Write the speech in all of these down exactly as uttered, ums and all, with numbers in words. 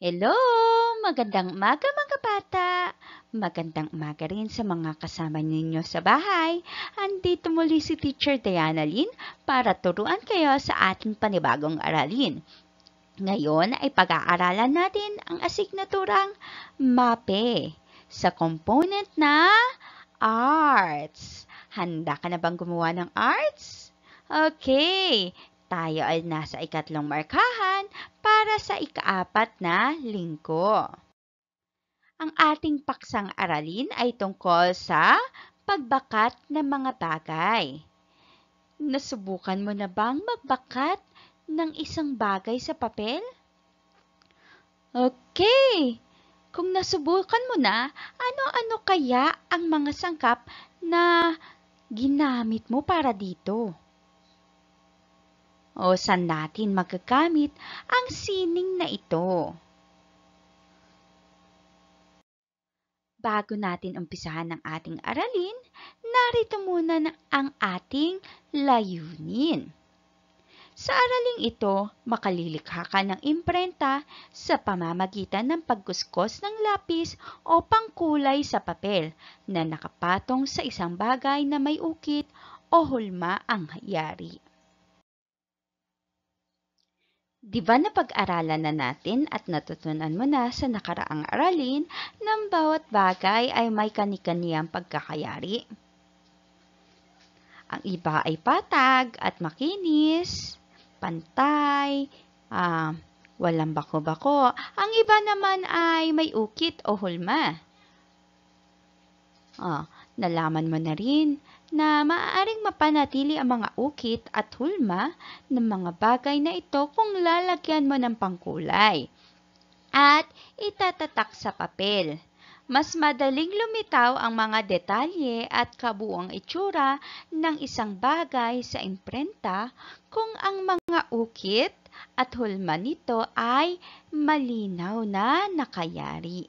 Hello! Magandang umaga mga bata! Magandang umaga rin sa mga kasama ninyo sa bahay. Andito muli si Teacher Dianalyn para turuan kayo sa ating panibagong aralin. Ngayon ay pag-aaralan natin ang asignaturang MAPE sa component na ARTS. Handa ka na bang gumawa ng ARTS? Okay! Tayo ay nasa ikatlong markahan para sa ikaapat na linggo. Ang ating paksang aralin ay tungkol sa pagbakat ng mga bagay. Nasubukan mo na bang magbakat ng isang bagay sa papel? Okay! Kung nasubukan mo na, ano-ano kaya ang mga sangkap na ginamit mo para dito? O saan natin magagamit ang sining na ito? Bago natin umpisahan ang ating aralin, narito muna ang ating layunin. Sa araling ito, makalilikha ka ng imprenta sa pamamagitan ng pagkuskos ng lapis o pangkulay sa papel na nakapatong sa isang bagay na may ukit o hulma ang yari. Diba na pag-aralan na natin at natutunan mo na sa nakaraang aralin ng bawat bagay ay may kani-kaniyang pagkakayari? Ang iba ay patag at makinis, pantay, uh, walang bako-bako. Ang iba naman ay may ukit o hulma. Uh, nalaman mo na rin na maaaring mapanatili ang mga ukit at hulma ng mga bagay na ito kung lalagyan mo ng pangkulay at itatatak sa papel. Mas madaling lumitaw ang mga detalye at kabuuang itsura ng isang bagay sa imprenta kung ang mga ukit at hulma nito ay malinaw na nakayari.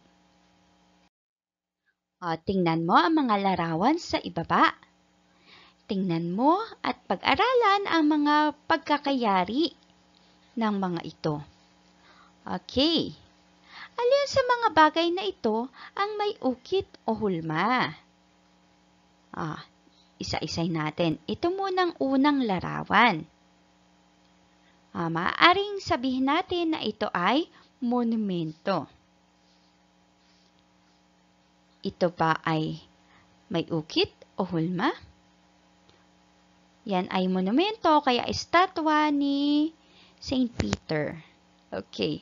O, tingnan mo ang mga larawan sa ibaba. Tingnan mo at pag-aralan ang mga pagkakayari ng mga ito. Okay. Alin sa mga bagay na ito ang may ukit o hulma? Ah, isa-isay natin. Ito munang unang larawan. Ah, maaaring sabihin natin na ito ay monumento. Ito ba ay may ukit o hulma? Yan ay monumento, kaya estatwa ni Saint Peter. Okay.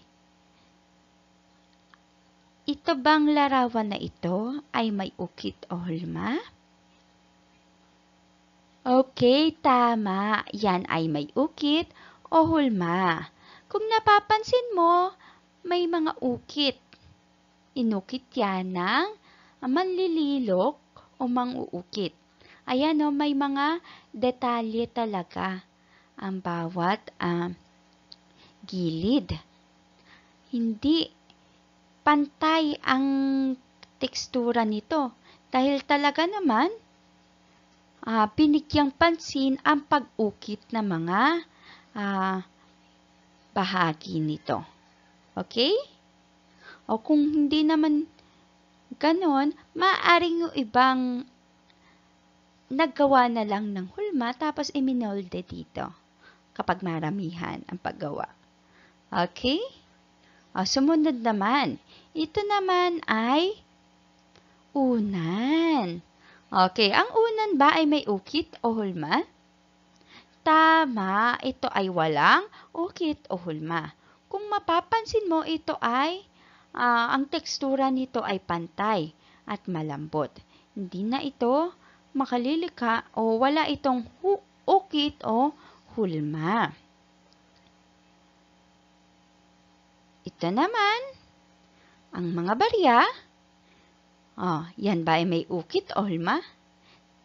Ito bang larawan na ito ay may ukit o hulma? Okay, tama. Yan ay may ukit o hulma. Kung napapansin mo, may mga ukit. Inukit yan ng manlililok o manguukit. Ayan o, may mga detalye talaga ang bawat uh, gilid. Hindi pantay ang tekstura nito dahil talaga naman uh, binigyang pansin ang pag-ukit ng mga uh, bahagi nito. Okay? O kung hindi naman ganon, maaaring ibang naggawa na lang ng hulma tapos iminolde dito kapag maramihan ang paggawa. Okay? O, sumunod naman. Ito naman ay unan. Okay, ang unan ba ay may ukit o hulma? Tama, ito ay walang ukit o hulma. Kung mapapansin mo, ito ay uh, ang tekstura nito ay pantay at malambot. Hindi na ito makalilika o wala itong ukit o hulma. Ito naman, ang mga barya. Oh, yan ba ay may ukit o hulma?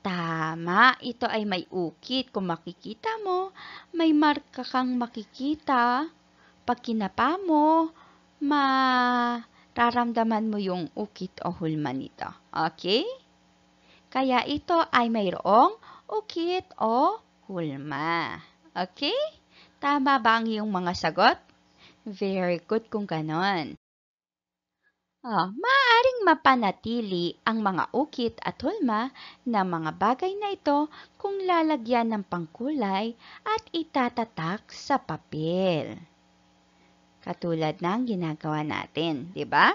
Tama, ito ay may ukit. Kung makikita mo, may marka kang makikita. Pag kinapa mo, mararamdaman mo yung ukit o hulma nito. Okay? Kaya ito ay mayroong ukit o hulma. Okay? Tama ba ang iyong mga sagot? Very good kung ganon. Oh, maaaring mapanatili ang mga ukit at hulma na mga bagay na ito kung lalagyan ng pangkulay at itatatak sa papel. Katulad ng ginagawa natin, di ba?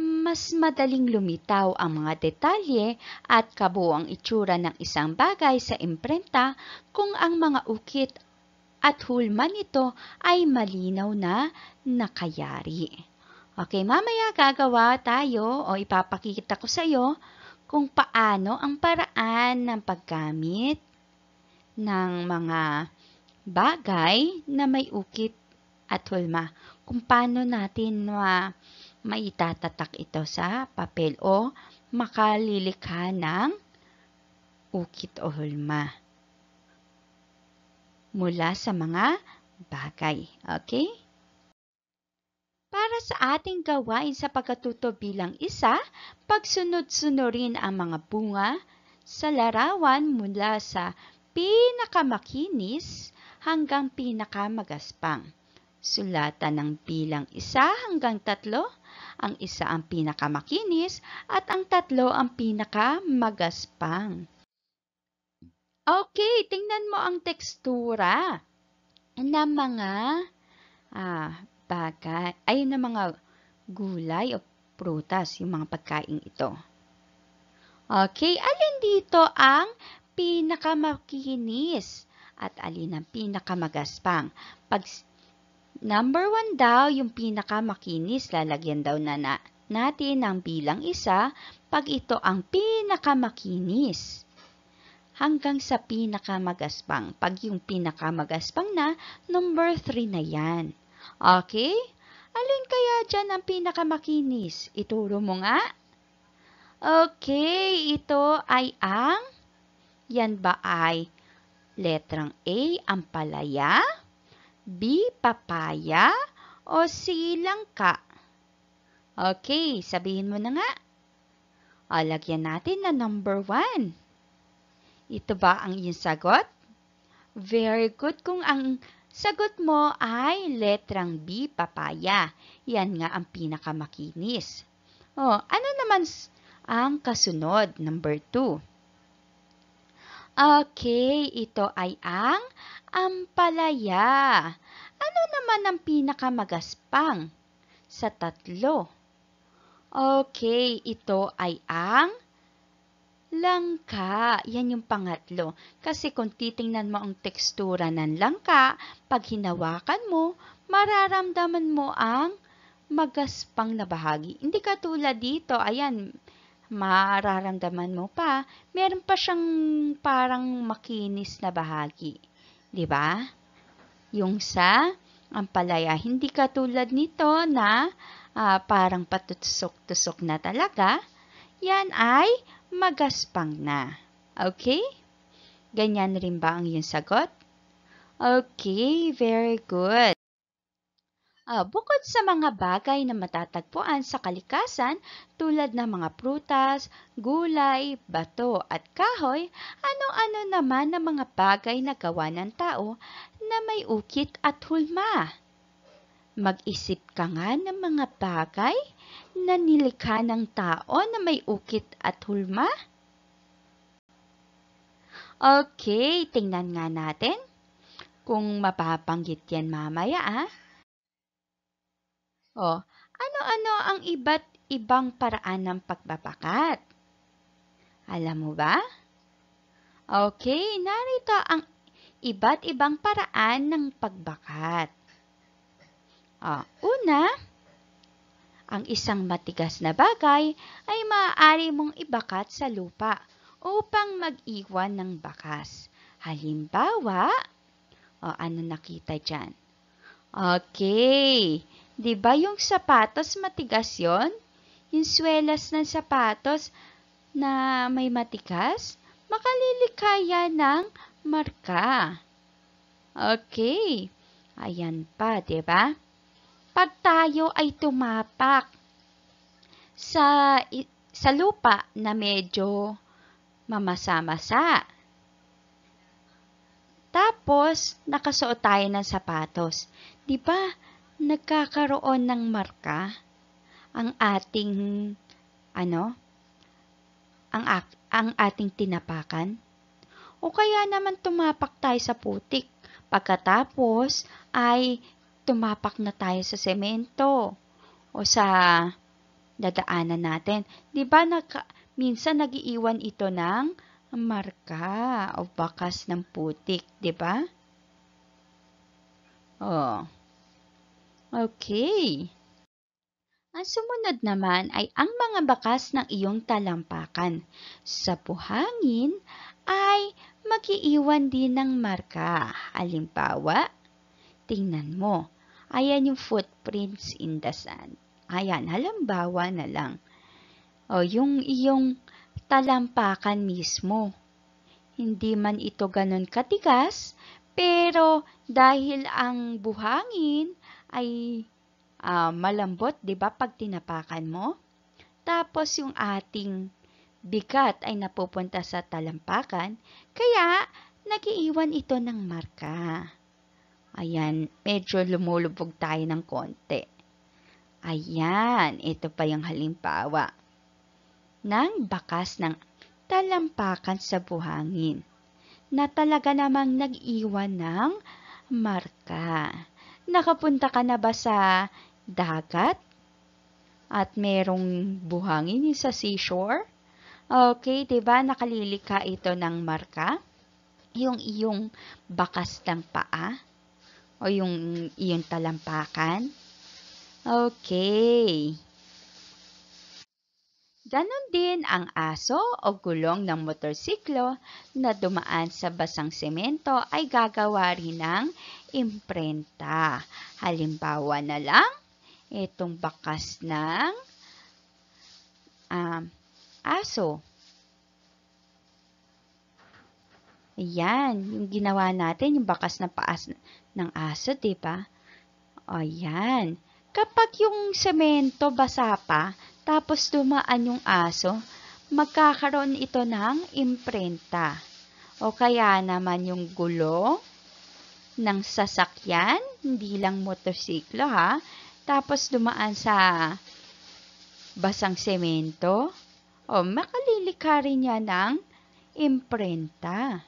Mas madaling lumitaw ang mga detalye at kabuang itsura ng isang bagay sa imprenta kung ang mga ukit at hulma nito ay malinaw na nakayari. Okay, mamaya gagawa tayo o ipapakita ko sa iyo kung paano ang paraan ng paggamit ng mga bagay na may ukit at hulma. Kung paano natin uh, maitatatak ito sa papel o makalilikha ng ukit o hulma mula sa mga bagay. Okay? Para sa ating gawain sa pagkatuto bilang isa, pagsunod-sunurin ang mga bunga sa larawan mula sa pinakamakinis hanggang pinakamagaspang. Sulatan ng bilang isa hanggang tatlo, ang isa ang pinakamakinis at ang tatlo ang pinakamagaspang. Okay, tingnan mo ang tekstura ng mga ah, bagay, ay ng mga gulay o prutas, yung mga pagkain ito. Okay, alin dito ang pinakamakinis at alin ang pinakamagaspang? Pag number one daw, yung pinakamakinis, lalagyan daw na, na natin ang bilang isa pag ito ang pinakamakinis hanggang sa pinakamagaspang. Pag yung pinakamagaspang na, number three na yan. Okay? Alin kaya dyan ang pinakamakinis? Ituro mo nga. Okay, ito ay ang, yan ba ay letrang A, ang palaya? B, papaya? O C, langka? Okay, sabihin mo na nga. O, lagyan natin na number one. Ito ba ang iyong sagot? Very good kung ang sagot mo ay letrang B, papaya. Yan nga ang pinakamakinis. O, ano naman ang kasunod? Number two. Okay, ito ay ang ampalaya. Ano naman ang pinakamagaspang sa tatlo? Okay, ito ay ang langka. Yan yung pangatlo. Kasi kung titingnan mo ang tekstura ng langka, pag hinawakan mo, mararamdaman mo ang magaspang na bahagi. Hindi katulad dito, ayan, mararamdaman mo pa, meron pa siyang parang makinis na bahagi. Diba? Yung sa ampalaya, hindi katulad nito na uh, parang patutusok-tusok na talaga. Yan ay magaspang na. Okay? Ganyan rin ba ang iyong sagot? Okay, very good. Uh, bukod sa mga bagay na matatagpuan sa kalikasan tulad ng mga prutas, gulay, bato at kahoy, ano-ano naman ang mga bagay na gawa ng tao na may ukit at hulma? Mag-isip ka nga ng mga bagay na nilikha ng tao na may ukit at hulma? Okay, tingnan nga natin kung mapapanggit yan mamaya ah. Oh, ano-ano ang iba't ibang paraan ng pagbabakat? Alam mo ba? Okay, narito ang iba't ibang paraan ng pagbakat. Oh, una, ang isang matigas na bagay ay maaari mong ibakat sa lupa upang mag-iwan ng bakas. Halimbawa, oh, ano nakita dyan? Okay. Diba yung sapatos matigas yon? Yung swelas ng sapatos na may matigas? Makalilikaya ng marka. Okay. Ayan pa, diba? Pag tayo ay tumapak sa, sa lupa na medyo mamasa-masa. Tapos, nakasuot tayo ng sapatos. Diba? nagkakaroon ng marka ang ating ano? Ang ang ating tinapakan. O kaya naman tumapak tayo sa putik. Pagkatapos ay tumapak na tayo sa semento o sa dadaanan natin. 'Di ba naka, minsan nagiiwan ito ng marka o bakas ng putik, 'di ba? Oh. Okay. Ang sumunod naman ay ang mga bakas ng iyong talampakan. Sa buhangin ay mag-iiwan din ng marka. Halimbawa, tingnan mo. Ayan yung footprints in the sand. Ayan, halimbawa na lang. O, yung iyong talampakan mismo. Hindi man ito ganun katigas, pero dahil ang buhangin ay uh, malambot, 'di ba, pag tinapakan mo? Tapos yung ating bigat ay napupunta sa talampakan, kaya nagiiwan ito ng marka. Ayan, medyo lumulubog tayo ng konti. Ayan, ito pa yung halimbawa ng bakas ng talampakan sa buhangin na talaga namang nag-iwan ng marka. Nakapunta ka na ba sa dagat? At merong buhangin sa seashore? Okay, 'di ba? Nakalilika ito ng marka. Yung iyong bakas ng paa o yung iyong talampakan. Okay. Ganon din ang aso o gulong ng motorsiklo na dumaan sa basang semento ay gagawa rin ng imprenta. Halimbawa na lang, itong bakas ng um, aso. Ayan, yung ginawa natin, yung bakas ng paas ng aso, diba? Ayan. Kapag yung semento basa pa, tapos dumaan yung aso, magkakaroon ito ng imprenta. O kaya naman yung gulong ng sasakyan, hindi lang motorsiklo ha, tapos dumaan sa basang semento, o makalilika rin niya ng imprenta.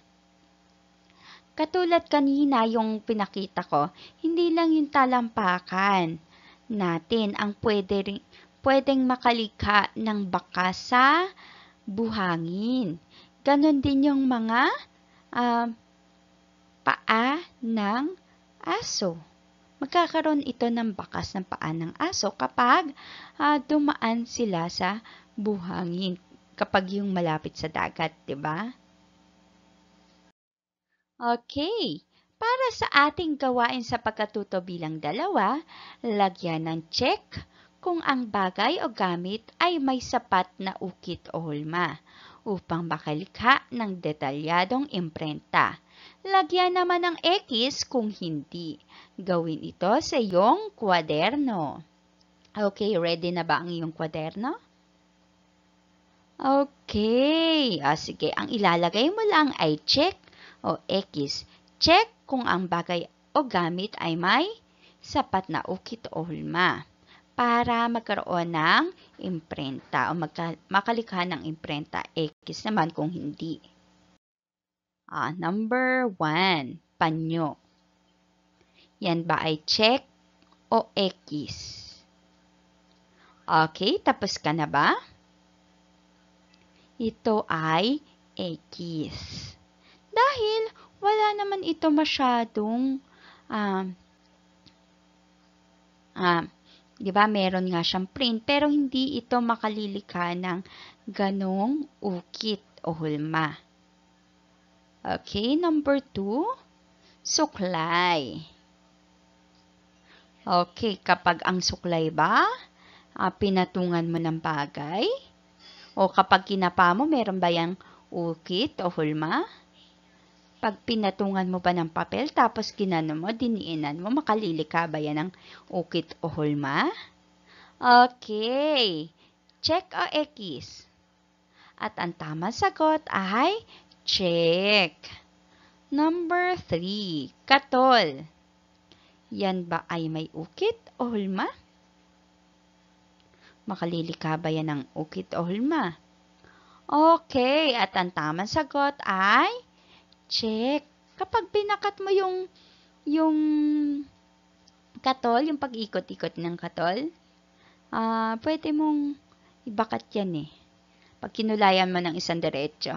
Katulad kanina yung pinakita ko, hindi lang yung talampakan natin ang pwede rin pwedeng makalika ng baka sa buhangin. Ganon din yung mga uh, paa ng aso. Magkakaroon ito ng bakas ng paa ng aso kapag uh, dumaan sila sa buhangin. Kapag yung malapit sa dagat, diba? Okay. Para sa ating gawain sa pagkatuto bilang dalawa, lagyan ng check kung ang bagay o gamit ay may sapat na ukit o hulma upang makalikha ng detalyadong imprenta. Lagyan naman ng X kung hindi. Gawin ito sa iyong kwaderno. Okay, ready na ba ang iyong kwaderno? Okay. O, sige, ang ilalagay mo lang ay check o X. Check kung ang bagay o gamit ay may sapat na ukit o hulma para magkaroon ng imprenta o magka, makalikha ng imprenta. X naman kung hindi. Ah, number one, panyo. Yan ba ay check o X? Okay, tapos ka na ba? Ito ay X. Dahil wala naman ito masyadong ah, ah, diba, meron nga siyang print, pero hindi ito makalilika ng ganong ukit o hulma. Okay, number two, suklay. Okay, kapag ang suklay ba, ah, pinatungan mo ng bagay? O kapag kinapa mo, meron ba yung ukit o hulma? Pag pinatungan mo ba ng papel, tapos kinano mo, diniinan mo, makalilika ba yan ng ukit o hulma? Okay. Check o X? At ang tamang sagot ay check. Number three, katol. Yan ba ay may ukit o hulma? Makalilika ba yan ng ukit o hulma? Okay, at ang tamang sagot ay check. Kapag pinakat mo yung yung katol, yung pag-ikot-ikot ng katol, uh, pwede mong ibakat yan eh. Pag kinulayan mo ng isang diretso,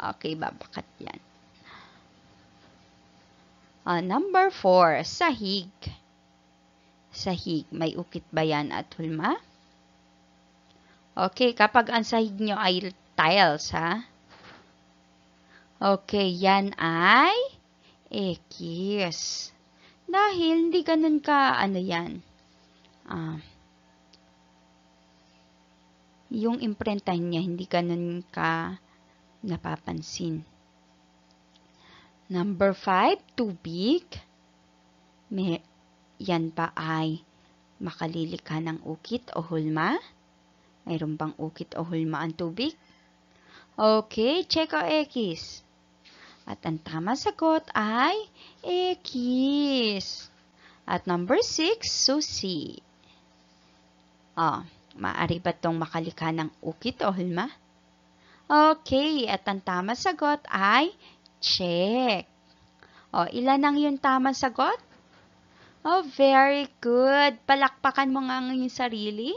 okay, babakat yan. Uh, number four, sahig. Sahig, may ukit ba yan at hulma? Okay, kapag ang sahig nyo ay tiles, ha? Okay, yan ay ekis. Dahil hindi ganun ka, ano yan, ah, uh, yung imprintahin niya, hindi ganun ka napapansin. Number five, tubig. May, yan pa ay makalilikha ng ukit o hulma? Mayroon bang ukit o hulma ang tubig? Okay, check o ekis. At ang tama sagot ay ekis. At number six, susi. Ah, oh. Maaari ba itong makalikha ng ukit o hulma? Okay, at ang tamang sagot ay check. O, ilan ang yung tamang sagot? Oh, very good. Palakpakan mo nga ang yung sarili.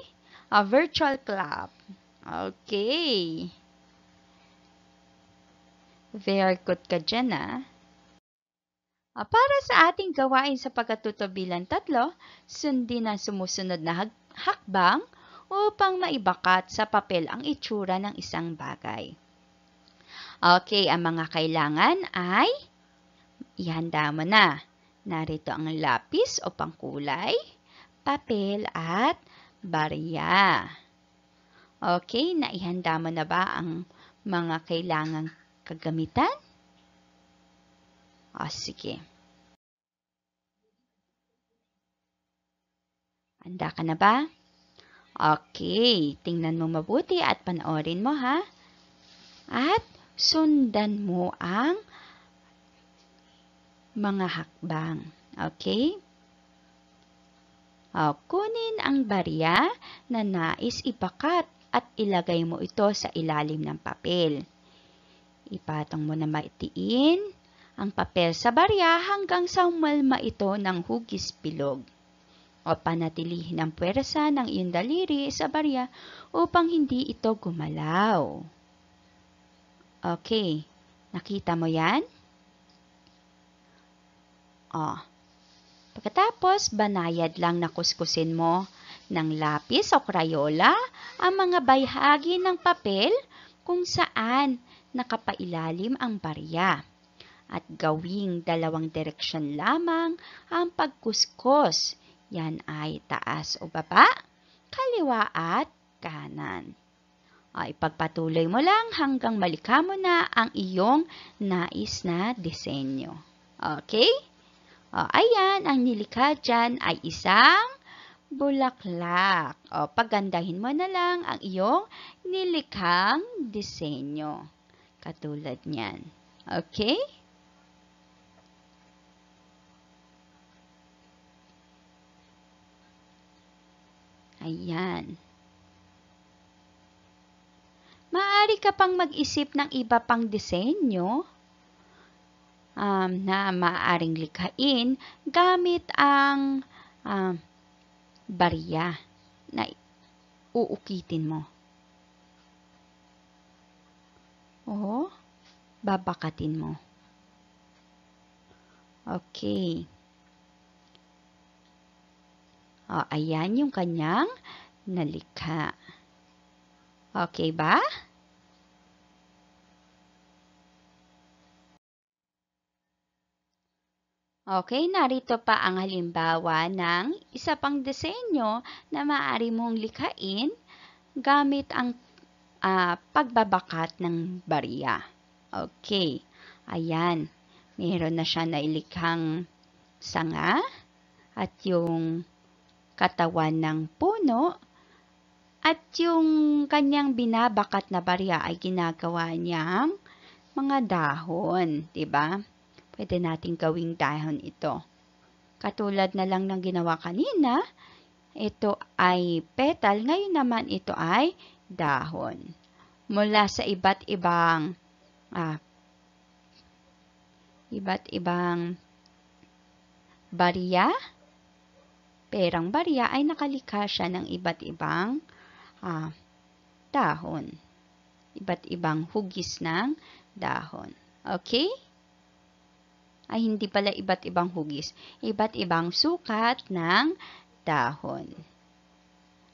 O, virtual clap. Okay. Very good ka dyan, ah. O, para sa ating gawain sa pagkatuto bilang tatlo, sundin ang sumusunod na hakbang upang maibakat sa papel ang itsura ng isang bagay. Okay, ang mga kailangan ay ihanda mo na. Narito ang lapis o pangkulay, papel at barya. Okay, naihanda mo na ba ang mga kailangang kagamitan? O, sige. Handa ka na ba? Okay, tingnan mo mabuti at panoorin mo, ha? At sundan mo ang mga hakbang. Okay? O, kunin ang barya na nais ipakat at ilagay mo ito sa ilalim ng papel. Ipatong mo na maitiin ang papel sa barya hanggang sa umalma ito ng hugis bilog. O, panatilihin ang puwersa ng iyong daliri sa barya upang hindi ito gumalaw. Okay. Nakita mo yan? O. Pagkatapos, banayad lang na kuskusin mo ng lapis o krayola ang mga bahagi ng papel kung saan nakapailalim ang barya. At gawing dalawang direksyon lamang ang pagkuskus. Yan ay taas o baba, kaliwa at kanan. Ay, pagpatuloy mo lang hanggang malikha mo na ang iyong nais na disenyo. Okay? O, ayan, ang nilikha dyan ay isang bulaklak. O, pagandahin mo na lang ang iyong nilikhang disenyo. Katulad niyan. Okay? Ayan. Maaari ka pang mag-isip ng iba pang disenyo um, na maaaring likhain gamit ang um, barya na uukitin mo. O, babakatin mo. Okay. O, ayan yung kanyang nalikha. Okay ba? Okay, narito pa ang halimbawa ng isa pang disenyo na maaari mong likhain gamit ang uh, pagbabakat ng barya. Okay, ayan. Meron na siya na ilikhang sanga at yung katawan ng puno at yung kanyang binabakat na barya ay ginagawa niyang mga dahon, 'di ba? Pwede nating gawing dahon ito. Katulad na lang ng ginawa kanina, ito ay petal, ngayon naman ito ay dahon. Mula sa iba't ibang ah, iba't ibang barya, perang barya ay nakalikha siya ng iba't ibang ah, dahon. Iba't ibang hugis ng dahon. Okay? Ay, hindi pala iba't ibang hugis. Iba't ibang sukat ng dahon.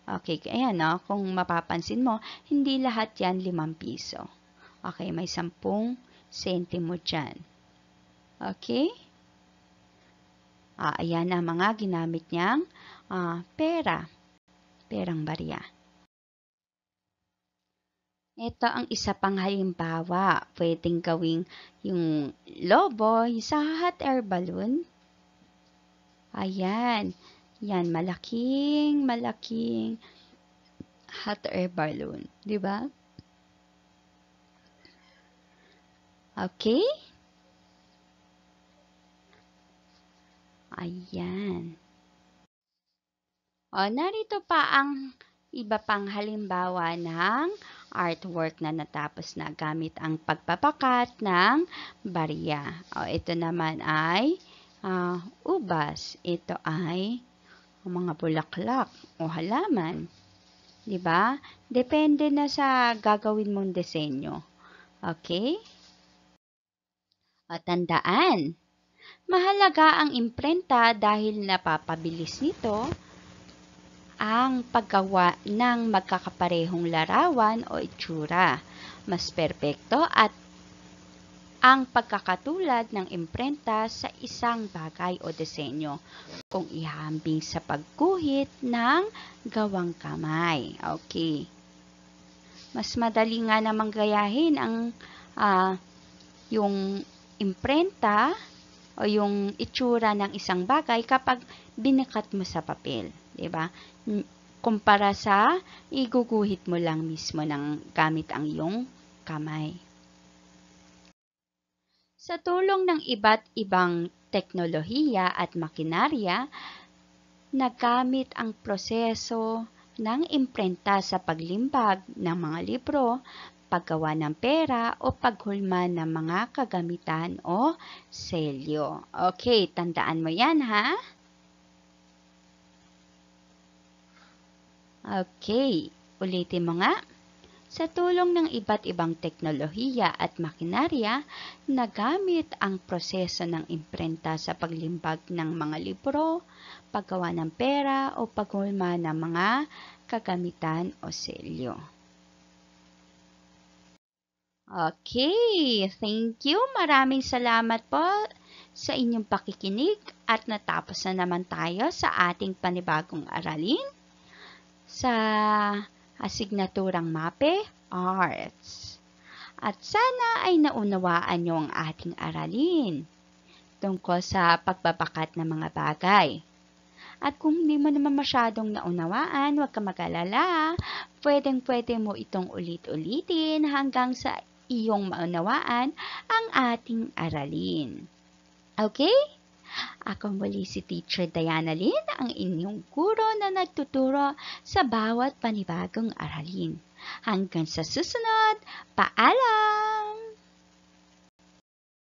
Okay, kaya no, kung mapapansin mo, hindi lahat yan limang piso. Okay, may sampung sentimo dyan. Okay? Ah, ayan na mga ginamit niyang ah, pera. Perang barya. Ito ang isa pang halimbawa. Pwedeng gawing yung lobo, yung sa hot air balloon. Ayan. Yan, malaking, malaking hot air balloon. Diba? Okay? Ayan. O, narito pa ang iba pang halimbawa ng artwork na natapos na gamit ang pagpapakat ng barya. O, ito naman ay uh, ubas. Ito ay mga bulaklak o halaman. Diba? Depende na sa gagawin mong disenyo. Okay? O, tandaan. Mahalaga ang imprenta dahil napapabilis nito ang paggawa ng magkakaparehong larawan o itsura. Mas perpekto at ang pagkakatulad ng imprenta sa isang bagay o disenyo kung ihambing sa pagguhit ng gawang kamay. Okay. Mas madali nga namang gayahin ang uh, yung imprenta o yung itsura ng isang bagay kapag binakat mo sa papel. Diba? Kumpara sa iguguhit mo lang mismo ng gamit ang iyong kamay. Sa tulong ng iba't ibang teknolohiya at makinarya, nagamit ang proseso ng imprenta sa paglimbag ng mga libro, paggawa ng pera o paghulma ng mga kagamitan o selyo. Okay, tandaan mo yan ha? Okay, ulitin mo nga. Sa tulong ng iba't ibang teknolohiya at makinarya, nagamit ang proseso ng imprenta sa paglimbag ng mga libro, paggawa ng pera o paghulma ng mga kagamitan o selyo. Okay, thank you. Maraming salamat po sa inyong pakikinig at natapos na naman tayo sa ating panibagong aralin sa asignaturang MAPE Arts. At sana ay naunawaan niyo ang ating aralin tungkol sa pagbabakat ng mga bagay. At kung hindi mo naman masyadong naunawaan, huwag ka mag-alala. Pwedeng-pwede mo itong ulit-ulitin hanggang sa iyong maunawaan ang ating aralin. Okay? Ako muli si Teacher Dianalyn, ang inyong guro na nagtuturo sa bawat panibagong aralin. Hanggang sa susunod, paalam!